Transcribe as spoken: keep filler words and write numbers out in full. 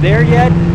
there yet.